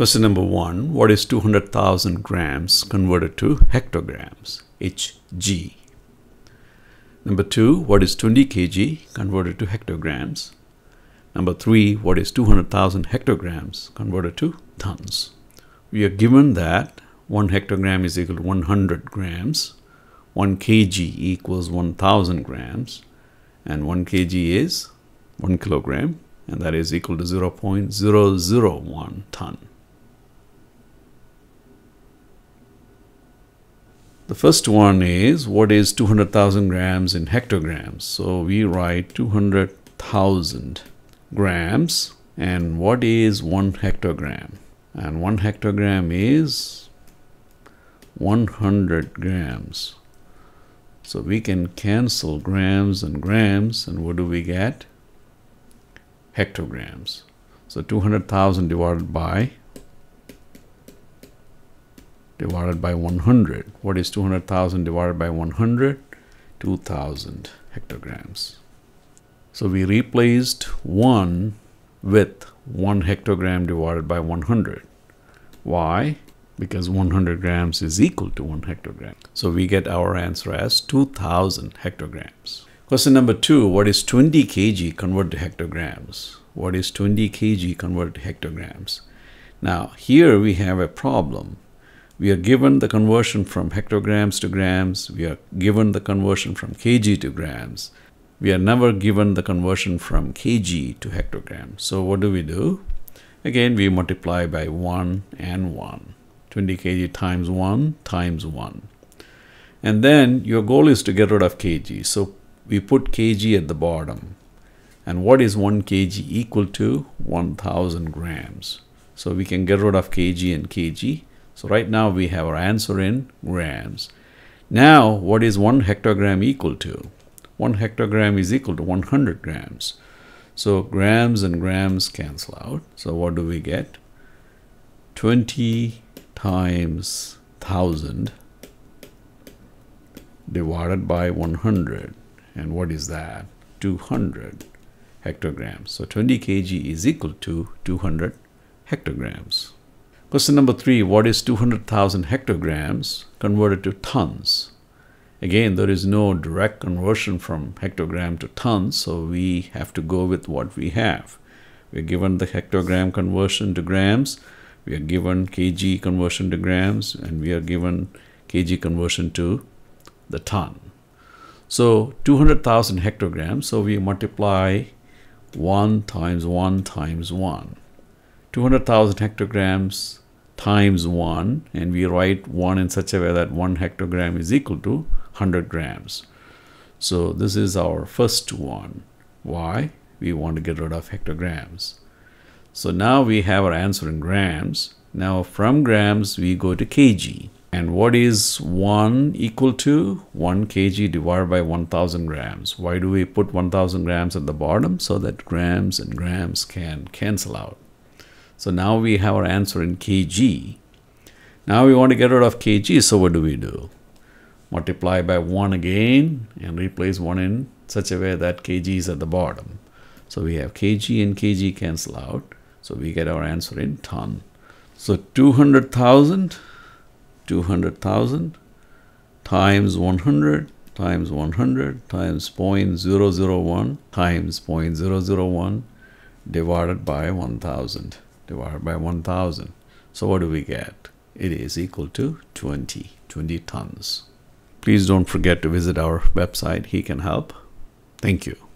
Question number one, what is 200,000 grams converted to hectograms? Hg. Number two, what is 20 kg converted to hectograms? Number three, what is 200,000 hectograms converted to tons? We are given that 1 hectogram is equal to 100 grams, 1 kg equals 1,000 grams, and 1 kg is 1 kilogram, and that is equal to 0.001 ton. The first one is, what is 200,000 grams in hectograms? So we write 200,000 grams, and what is 1 hectogram? And 1 hectogram is 100 grams. So we can cancel grams, and what do we get? Hectograms. So 200,000 divided by 100. What is 200,000 divided by 100? 2,000 hectograms. So we replaced 1 with 1 hectogram divided by 100. Why? Because 100 grams is equal to 1 hectogram. So we get our answer as 2,000 hectograms. Question number 2, what is 20 kg converted to hectograms? What is 20 kg converted to hectograms? Now here we have a problem. We are given the conversion from hectograms to grams. We are given the conversion from kg to grams. We are never given the conversion from kg to hectogram. So what do? Again, we multiply by 1 and 1. 20 kg times 1 times 1. And then your goal is to get rid of kg. So we put kg at the bottom. And what is 1 kg equal to? 1,000 grams. So we can get rid of kg and kg. So right now we have our answer in grams. Now what is 1 hectogram equal to? 1 hectogram is equal to 100 grams. So grams and grams cancel out. So what do we get? 20 times 1,000 divided by 100. And what is that? 200 hectograms. So 20 kg is equal to 200 hectograms. Question number 3, what is 200,000 hectograms converted to tons? Again, there is no direct conversion from hectogram to tons, so we have to go with what we have. We're given the hectogram conversion to grams, we are given kg conversion to grams, and we are given kg conversion to the ton. So 200,000 hectograms, so we multiply 1 times 1 times 1. 200,000 hectograms times 1, and we write 1 in such a way that 1 hectogram is equal to 100 grams. So this is our first one. Why? We want to get rid of hectograms. So now we have our answer in grams. Now from grams we go to kg. And what is 1 equal to? 1 kg divided by 1,000 grams. Why do we put 1,000 grams at the bottom? So that grams and grams can cancel out. So now we have our answer in kg. Now we want to get rid of kg, so what do? Multiply by 1 again and replace 1 in such a way that kg is at the bottom. So we have kg and kg cancel out. So we get our answer in ton. So 200,000 times 100 times 100 times 0.001 times 0.001 divided by 1,000. Divided by 1,000. So what do we get? It is equal to 20 tons. Please don't forget to visit our website, HeCanHelp. Thank you.